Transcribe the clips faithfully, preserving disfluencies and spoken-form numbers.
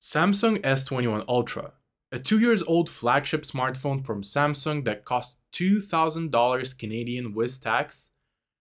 Samsung S twenty-one Ultra, a two years old flagship smartphone from Samsung that costs two thousand dollars Canadian with tax.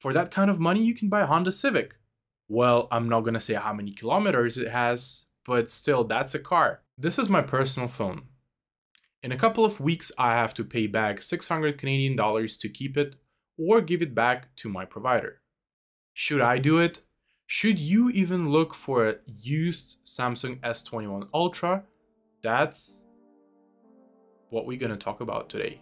For that kind of money, you can buy a Honda Civic. Well, I'm not gonna say how many kilometers it has, but still, that's a car. This is my personal phone. In a couple of weeks, I have to pay back six hundred Canadian dollars to keep it or give it back to my provider. Should I do it? Should you even look for a used Samsung S twenty-one Ultra? That's what we're gonna talk about today.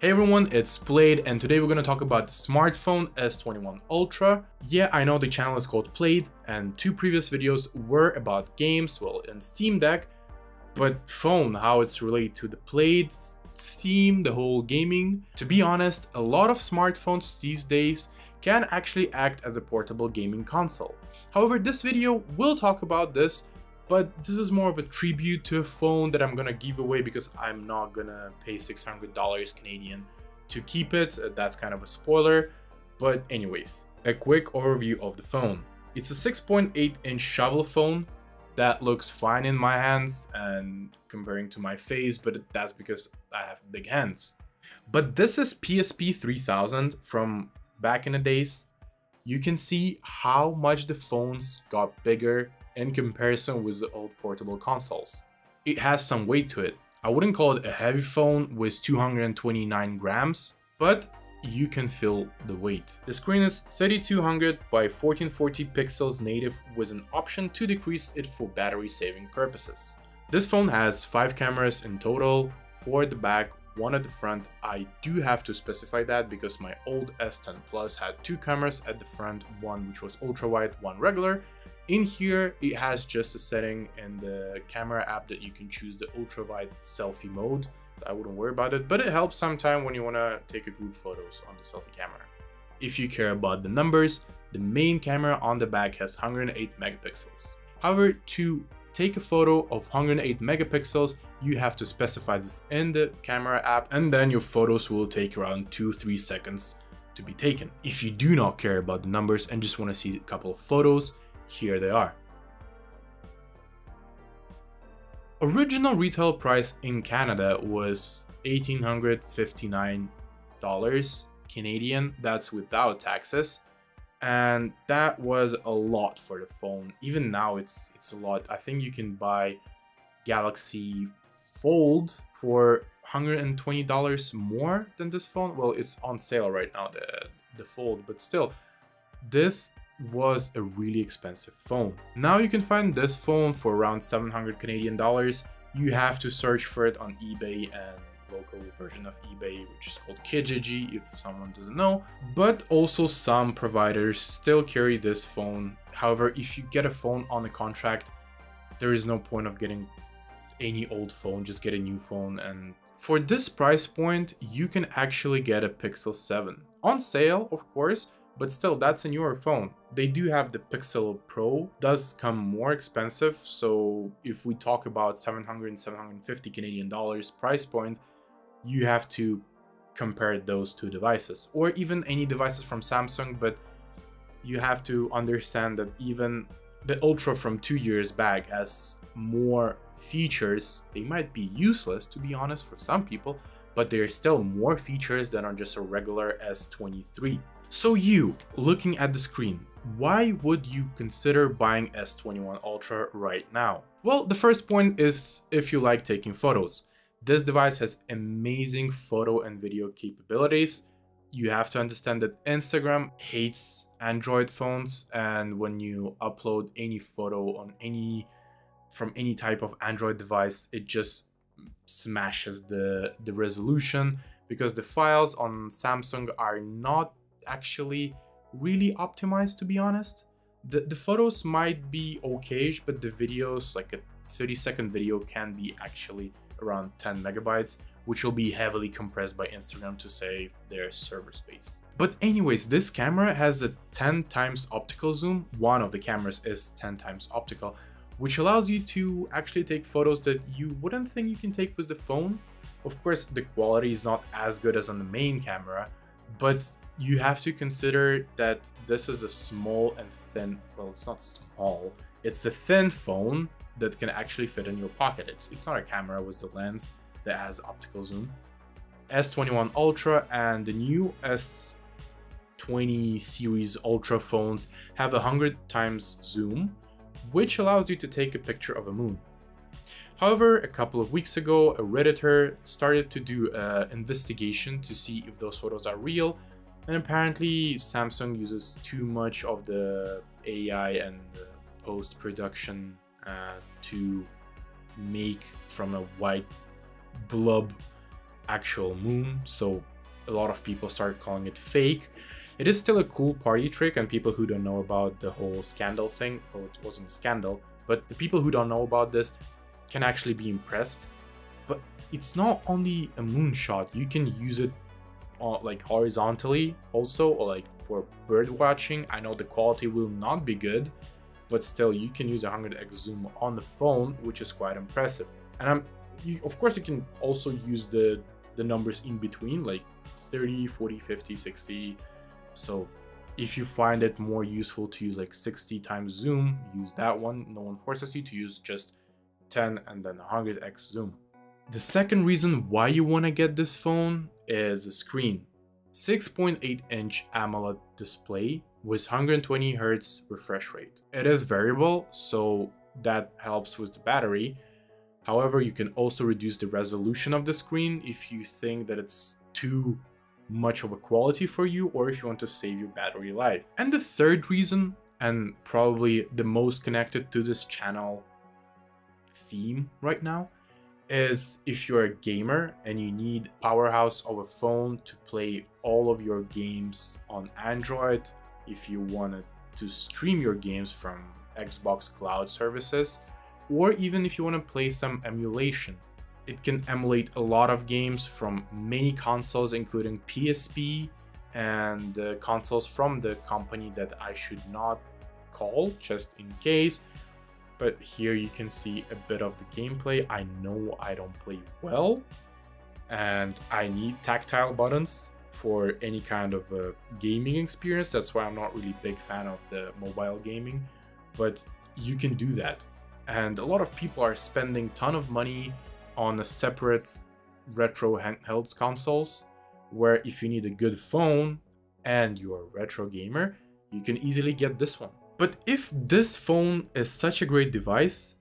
Hey everyone, it's Played, and today we're gonna talk about the smartphone S twenty-one Ultra. Yeah, I know the channel is called Played, and two previous videos were about games, well, and Steam Deck, but phone, how it's related to the Played theme, the whole gaming. To be honest, a lot of smartphones these days can actually act as a portable gaming console. However, this video will talk about this, but this is more of a tribute to a phone that I'm gonna give away because I'm not gonna pay six hundred dollars Canadian to keep it. That's kind of a spoiler, but anyways, a quick overview of the phone. It's a six point eight inch shovel phone that looks fine in my hands and comparing to my face, but that's because I have big hands. But this is P S P three thousand from back in the days. You can see how much the phones got bigger in comparison with the old portable consoles. It has some weight to it. I wouldn't call it a heavy phone with two hundred twenty-nine grams, but you can feel the weight. The screen is thirty-two hundred by fourteen forty pixels native with an option to decrease it for battery saving purposes. This phone has five cameras in total, four at the back, one at the front. I do have to specify that because my old S ten Plus had two cameras at the front, one which was ultra wide, one regular. In here, it has just a setting in the camera app that you can choose the ultra wide selfie mode. I wouldn't worry about it, but it helps sometime when you want to take a group photos on the selfie camera. If you care about the numbers, the main camera on the back has one hundred eight megapixels. However, to take a photo of one hundred eight megapixels, you have to specify this in the camera app, and then your photos will take around two to three seconds to be taken. If you do not care about the numbers and just want to see a couple of photos, here they are. Original retail price in Canada was one thousand eight hundred fifty-nine dollars Canadian, that's without taxes, and that was a lot for the phone. Even now it's it's a lot. I think you can buy Galaxy Fold for one hundred twenty dollars more than this phone. Well, it's on sale right now, the, the Fold, but still, this was a really expensive phone. Now you can find this phone for around seven hundred Canadian dollars. You have to search for it on eBay and local version of eBay, which is called Kijiji if someone doesn't know, but also some providers still carry this phone. However, if you get a phone on a contract, there is no point of getting any old phone, just get a new phone. And for this price point, you can actually get a Pixel seven on sale, of course, but still, that's a newer phone. They do have the Pixel Pro, does come more expensive. So if we talk about seven hundred and seven hundred fifty Canadian dollars price point, you have to compare those two devices, or even any devices from Samsung. But you have to understand that even the Ultra from two years back has more features. They might be useless, to be honest, for some people, but there are still more features than are just a regular S twenty-three. So you, looking at the screen, why would you consider buying S twenty-one Ultra right now? Well, the first point is if you like taking photos. This device has amazing photo and video capabilities. You have to understand that Instagram hates Android phones, and when you upload any photo on any from any type of Android device, it just smashes the, the resolution because the files on Samsung are not actually really optimized, to be honest. The, the photos might be okay, but the videos, like a thirty second video, can be actually around ten megabytes, which will be heavily compressed by Instagram to save their server space. But anyways, this camera has a ten times optical zoom. One of the cameras is ten times optical, which allows you to actually take photos that you wouldn't think you can take with the phone. Of course, the quality is not as good as on the main camera, but you have to consider that this is a small and thin, well, it's not small, It's a thin phone that can actually fit in your pocket. It's, it's not a camera with the lens that has optical zoom. S twenty-one Ultra and the new S twenty series Ultra phones have one hundred times zoom, which allows you to take a picture of a moon. However, a couple of weeks ago, a Redditor started to do an investigation to see if those photos are real, and apparently Samsung uses too much of the A I and post-production uh, to make from a white blob actual moon, so a lot of people started calling it fake. It is still a cool party trick, and people who don't know about the whole scandal thing, well, it wasn't a scandal, but the people who don't know about this can actually be impressed. But it's not only a moonshot, you can use it on, like, horizontally also, or like for bird watching. I know the quality will not be good, but still you can use one hundred x zoom on the phone, which is quite impressive. And I'm, you, of course you can also use the, the numbers in between, like thirty, forty, fifty, sixty. So if you find it more useful to use like sixty times zoom, use that one. No one forces you to use just ten and then one hundred x zoom. The second reason why you want to get this phone is the screen. six point eight inch AMOLED display with one hundred twenty hertz refresh rate. It is variable, so that helps with the battery. However, you can also reduce the resolution of the screen if you think that it's too much of a quality for you, or if you want to save your battery life. And the third reason, and probably the most connected to this channel theme right now, is if you're a gamer and you need powerhouse of a phone to play all of your games on Android, if you wanted to stream your games from Xbox cloud services, or even if you want to play some emulation. It can emulate a lot of games from many consoles, including P S P and uh, consoles from the company that I should not call, just in case. But here you can see a bit of the gameplay. I know I don't play well, and I need tactile buttons for any kind of uh, gaming experience. That's why I'm not really a big fan of the mobile gaming, but you can do that. And a lot of people are spending a ton of money on a separate retro handheld consoles, where if you need a good phone and you're a retro gamer, you can easily get this one. But if this phone is such a great device,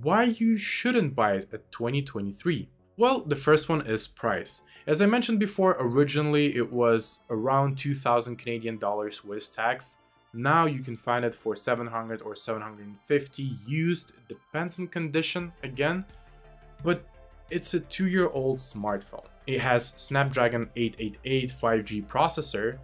why you shouldn't buy it at twenty twenty-three? Well, the first one is price. As I mentioned before, originally it was around two thousand Canadian dollars with tax. Now you can find it for seven hundred or seven hundred fifty used, it depends on condition again, but it's a two-year-old smartphone. It has Snapdragon eight eighty-eight five G processor.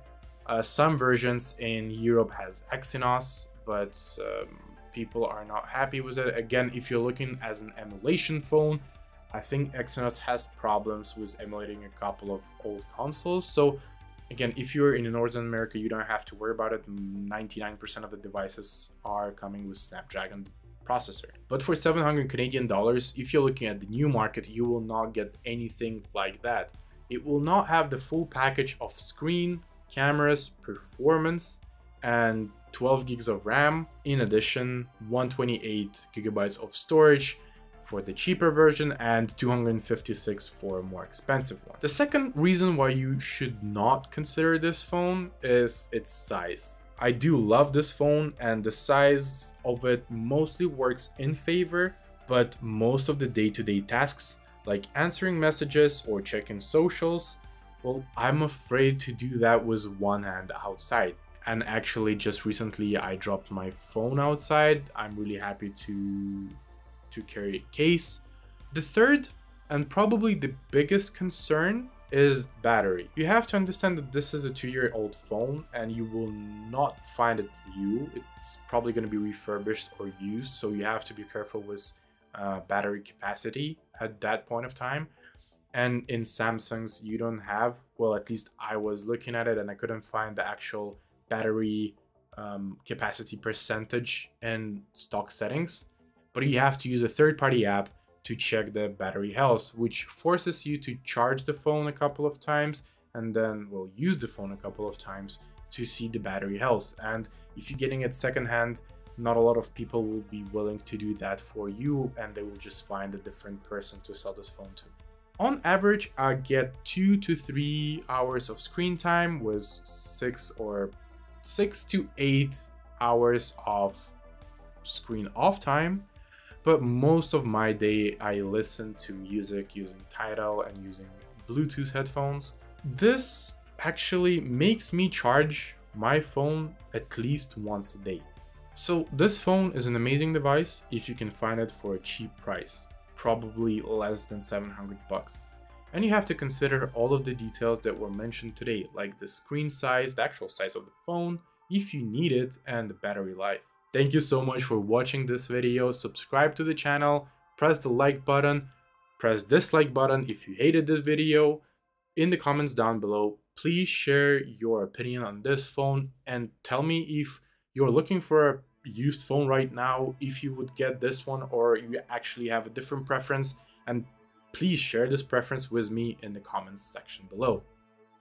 Uh, some versions in Europe has Exynos, but um, people are not happy with it. Again, if you're looking as an emulation phone, I think Exynos has problems with emulating a couple of old consoles. So again, if you're in North America, you don't have to worry about it. ninety-nine percent of the devices are coming with Snapdragon processor. But for seven hundred Canadian dollars, if you're looking at the new market, you will not get anything like that. It will not have the full package of screen, cameras, performance, and twelve gigs of RAM. In addition, one hundred twenty-eight gigabytes of storage for the cheaper version and two hundred fifty-six for a more expensive one. The second reason why you should not consider this phone is its size. I do love this phone, and the size of it mostly works in favor, but most of the day-to-day tasks like answering messages or checking socials, well, I'm afraid to do that with one hand outside. And actually, just recently I dropped my phone outside. I'm really happy to, to carry a case. The third, and probably the biggest concern, is battery. You have to understand that this is a two-year-old phone and you will not find it new. It's probably going to be refurbished or used, so you have to be careful with uh, battery capacity at that point of time. And in Samsung's, you don't have, well, at least I was looking at it and I couldn't find the actual battery um, capacity percentage in stock settings, but you have to use a third-party app to check the battery health, which forces you to charge the phone a couple of times and then, well, use the phone a couple of times to see the battery health. And if you're getting it secondhand, not a lot of people will be willing to do that for you, and they will just find a different person to sell this phone to. On average, I get two to three hours of screen time with six or six to eight hours of screen off time. But most of my day, I listen to music using Tidal and using Bluetooth headphones. This actually makes me charge my phone at least once a day. So this phone is an amazing device if you can find it for a cheap price, probably less than seven hundred bucks. And you have to consider all of the details that were mentioned today, like the screen size, the actual size of the phone, if you need it, and the battery life. Thank you so much for watching this video. Subscribe to the channel, press the like button, press dislike button if you hated this video. In the comments down below, please share your opinion on this phone and tell me if you're looking for a used phone right now, if you would get this one or you actually have a different preference, and please share this preference with me in the comments section below.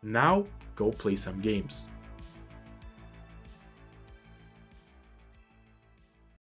Now go play some games.